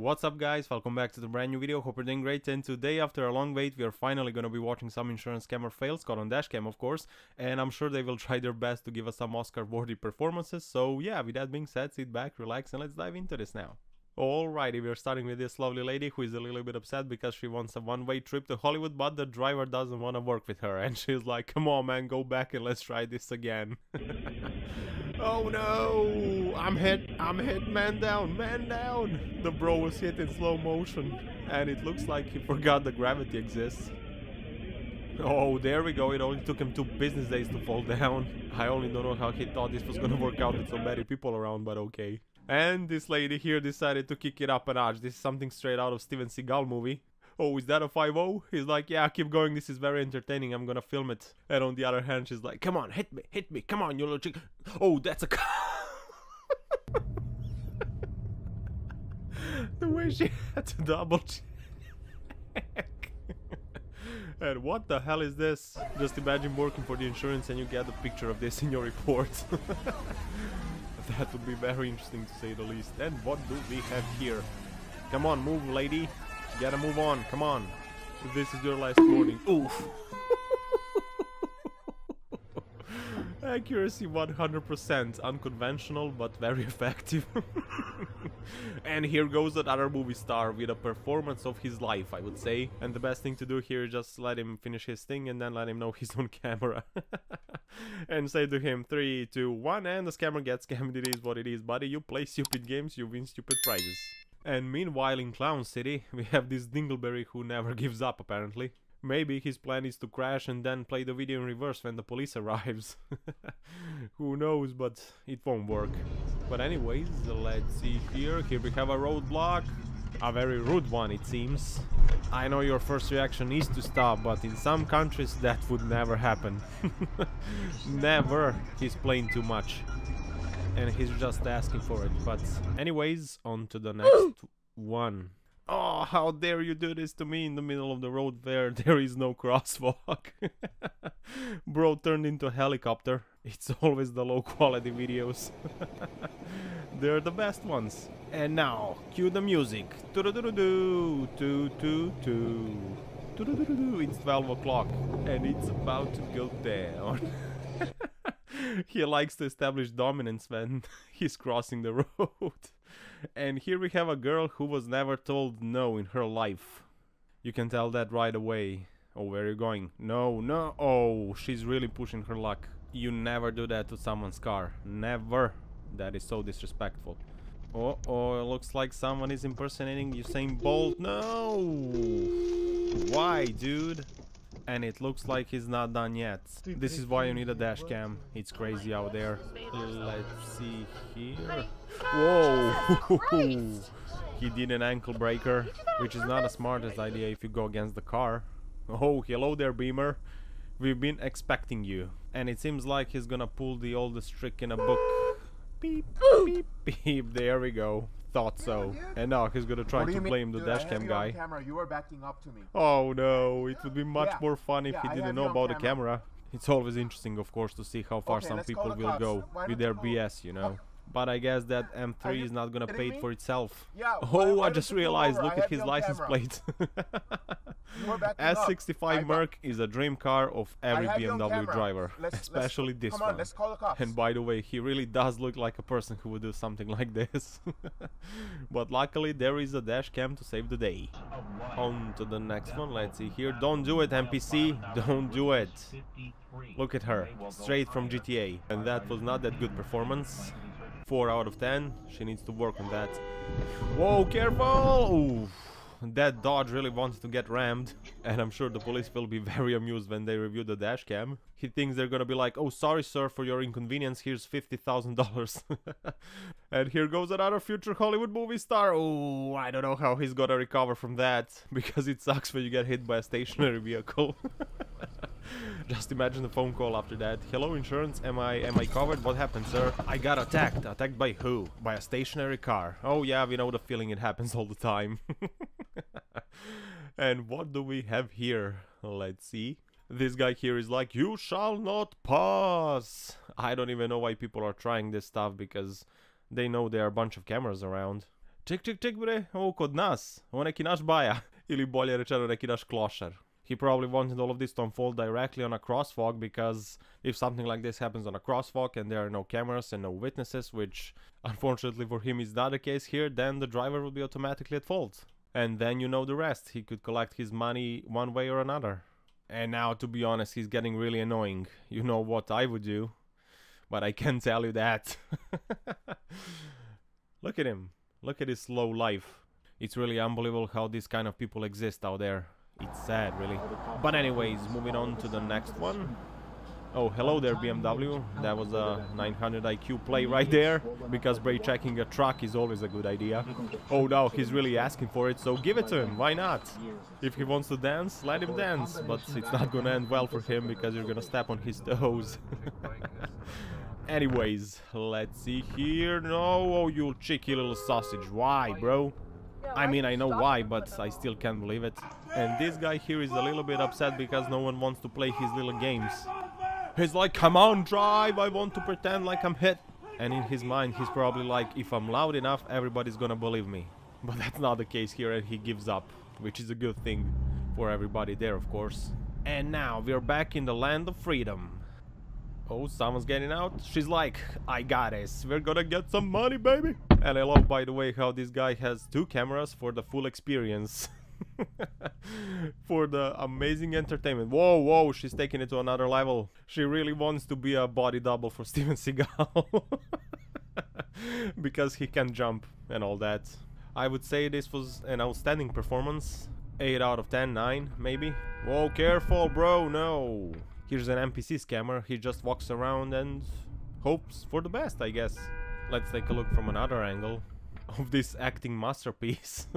What's up guys, welcome back to the brand new video, hope you're doing great. And today, after a long wait, we are finally going to be watching some insurance scammer fails, caught on dashcam of course, and I'm sure they will try their best to give us some Oscar worthy performances. So yeah, with that being said, sit back, relax, and let's dive into this now. Alrighty, we're starting with this lovely lady who is a little bit upset because she wants a one-way trip to Hollywood, but the driver doesn't want to work with her, and she's like, come on man, go back and let's try this again. Oh no, I'm hit, man down. The bro was hit in slow motion, and it looks like he forgot the gravity exists. Oh, there we go, it only took him 2 business days to fall down. I only don't know how he thought this was gonna work out with so many people around, but okay. And this lady here decided to kick it up a notch. This is something straight out of Steven Seagal movie. Oh, is that a 5-0? He's like, yeah, keep going, this is very entertaining, I'm gonna film it. And on the other hand, she's like, come on, hit me, come on, you little chick. Oh, that's a car. The way she had to double check. And what the hell is this? Just imagine working for the insurance and you get a picture of this in your report. That would be very interesting to say the least. And what do we have here? Come on, move lady, you gotta move on, come on, this is your last warning. Oof. Accuracy 100%, unconventional but very effective. And here goes another movie star with a performance of his life, I would say. And the best thing to do here is just let him finish his thing and then let him know he's on camera. And say to him, 3, 2, 1, and the scammer gets scammed. It is what it is, buddy. You play stupid games, you win stupid prizes. And meanwhile in Clown City, we have this Dingleberry who never gives up apparently. Maybe his plan is to crash and then play the video in reverse when the police arrives. Who knows, but it won't work. But anyways, let's see here. Here we have a roadblock. A very rude one, it seems. I know your first reaction is to stop, but in some countries that would never happen. Never. He's playing too much. And he's just asking for it. But anyways, on to the next one. Oh, how dare you do this to me in the middle of the road where there is no crosswalk. Bro turned into a helicopter. It's always the low quality videos. They're the best ones. And now, cue the music. It's 12 o'clock and it's about to go down. He likes to establish dominance when he's crossing the road. And here we have a girl who was never told no in her life. You can tell that right away. Oh, where are you going? No, no. Oh, she's really pushing her luck. You never do that to someone's car. Never. That is so disrespectful. Oh, oh, it looks like someone is impersonating Usain Bolt. No! Why, dude? And it looks like he's not done yet. This is why you need a dash cam. It's crazy out there. Let's see here. Whoa! He did an ankle breaker, which is not the smartest idea if you go against the car. Oh, hello there, Beamer. We've been expecting you. And it seems like he's gonna pull the oldest trick in a book. Beep, beep, beep. There we go. Thought so. And now he's gonna try to blame the dashcam guy. Oh no, it would be much more fun if he didn't know about the camera. It's always interesting, of course, to see how far some people will go with their BS, you know. But I guess that M3 is not gonna pay it for itself. Oh, I just realized, look at his license plate. S65 Merc is a dream car of every BMW driver, especially this one. And by the way, he really does look like a person who would do something like this. But luckily there is a dash cam to save the day. On to the next one, let's see here. Don't do it, NPC, don't do it. Look at her, straight from GTA. And that was not that good performance. 4 out of 10, she needs to work on that. Whoa, careful! Oof. That Dodge really wants to get rammed, and I'm sure the police will be very amused when they review the dash cam. He thinks they're gonna be like, oh sorry sir for your inconvenience, here's $50,000. And here goes another future Hollywood movie star. Oh, I don't know how he's gonna recover from that, because it sucks when you get hit by a stationary vehicle. Just imagine the phone call after that. Hello insurance, am I covered? What happened sir? I got attacked. Attacked by who? By a stationary car. Oh yeah, we know the feeling, it happens all the time. And what do we have here? Let's see. This guy here is like, you shall not pass. I don't even know why people are trying this stuff, because they know there are a bunch of cameras around. Ček, ček, ček bre, ovo kod nas, ovo neki naš baja, ili bolje rečeno neki naš klošar. He probably wanted all of this to unfold directly on a crosswalk, because if something like this happens on a crosswalk and there are no cameras and no witnesses, which unfortunately for him is not the case here, then the driver would be automatically at fault. And then you know the rest, he could collect his money one way or another. And now, to be honest, he's getting really annoying. You know what I would do, but I can't tell you that. Look at him, look at his slow life. It's really unbelievable how these kind of people exist out there. It's sad, really. But anyways, moving on to the next one. Oh, hello there, BMW. That was a 900 IQ play right there, because brake checking a truck is always a good idea. Oh no, he's really asking for it, so give it to him, why not? If he wants to dance, let him dance, but it's not gonna end well for him, because you're gonna step on his toes. Anyways, let's see here. No, oh, you cheeky little sausage, why, bro? I mean, I know why, but I still can't believe it. And this guy here is a little bit upset because no one wants to play his little games. He's like, come on, drive, I want to pretend like I'm hit. And in his mind, he's probably like, if I'm loud enough, everybody's gonna believe me. But that's not the case here, and he gives up, which is a good thing for everybody there, of course. And now we're back in the land of freedom. Oh, someone's getting out. She's like, I got this, we're gonna get some money, baby. And I love, by the way, how this guy has two cameras for the full experience. For the amazing entertainment. Whoa, whoa, she's taking it to another level. She really wants to be a body double for Steven Seagal. Because he can jump and all that. I would say this was an outstanding performance. 8 out of 10, 9 maybe. Whoa, careful, bro, no. Here's an NPC scammer, he just walks around and hopes for the best, I guess. Let's take a look from another angle of this acting masterpiece.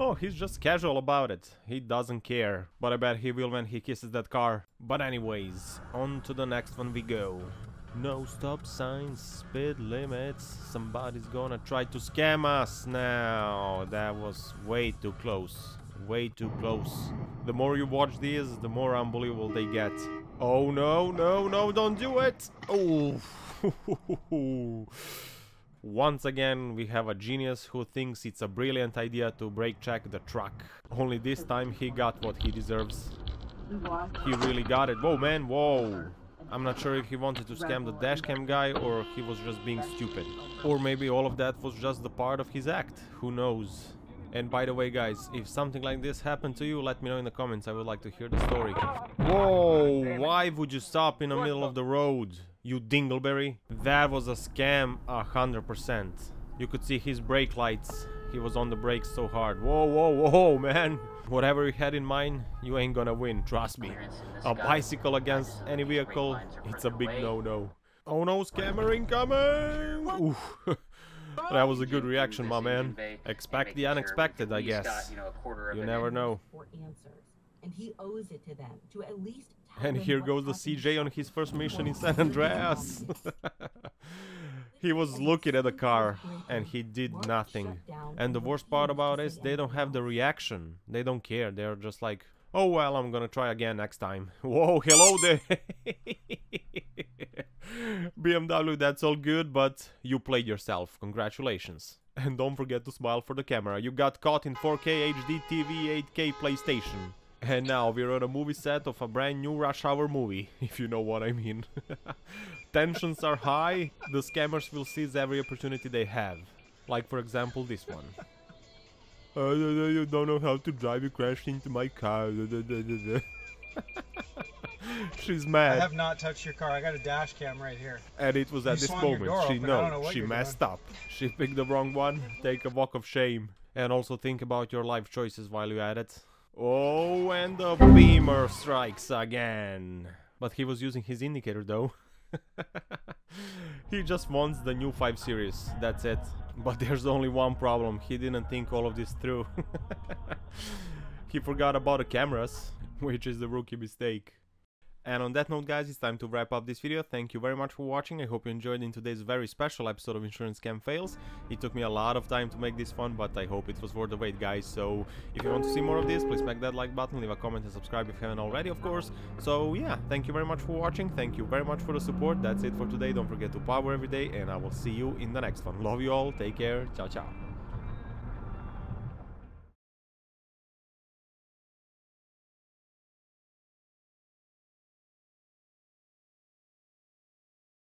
Oh, he's just casual about it, he doesn't care, but I bet he will when he kisses that car. But anyways, on to the next one we go. No stop signs, speed limits, somebody's gonna try to scam us now. That was way too close. Way too close. The more you watch these, the more unbelievable they get. Oh no, no, no, don't do it! Oh! Once again, we have a genius who thinks it's a brilliant idea to brake check the truck. Only this time he got what he deserves. He really got it. Whoa, man, whoa! I'm not sure if he wanted to scam the dashcam guy or he was just being stupid. Or maybe all of that was just the part of his act. Who knows? And by the way, guys, if something like this happened to you, let me know in the comments, I would like to hear the story. Whoa, why would you stop in the middle of the road, you dingleberry? That was a scam, 100%. You could see his brake lights, he was on the brakes so hard. Whoa, whoa, whoa, man! Whatever you had in mind, you ain't gonna win, trust me. A bicycle against any vehicle, it's a big no-no. Oh no, scammer incoming! That was a good reaction, my man. Expect the unexpected, I guess. You never know. And here goes the CJ on his first mission in San Andreas. He was looking at the car and he did nothing. And the worst part about it is they don't have the reaction. They don't care. They're just like, oh well, I'm gonna try again next time. Whoa, hello there. BMW, that's all good, but you played yourself, congratulations. And don't forget to smile for the camera, you got caught in 4K HD TV 8K PlayStation. And now we're on a movie set of a brand new Rush Hour movie, if you know what I mean. Tensions are high, the scammers will seize every opportunity they have. Like for example this one. You don't know how to drive, you crashed into my car. She's mad. I have not touched your car. I got a dash cam right here. And it was at this moment she knows she messed up. She picked the wrong one. Take a walk of shame. And also think about your life choices while you're at it. Oh, and the beamer strikes again. But he was using his indicator though. He just wants the new 5 series. That's it. But there's only one problem. He didn't think all of this through. He forgot about the cameras, which is the rookie mistake. And on that note, guys, it's time to wrap up this video. Thank you very much for watching. I hope you enjoyed in today's very special episode of Insurance Scam Fails. It took me a lot of time to make this fun, but I hope it was worth the wait, guys. So if you want to see more of this, please smack that like button, leave a comment and subscribe if you haven't already, of course. So yeah, thank you very much for watching. Thank you very much for the support. That's it for today. Don't forget to power every day, and I will see you in the next one. Love you all. Take care. Ciao, ciao.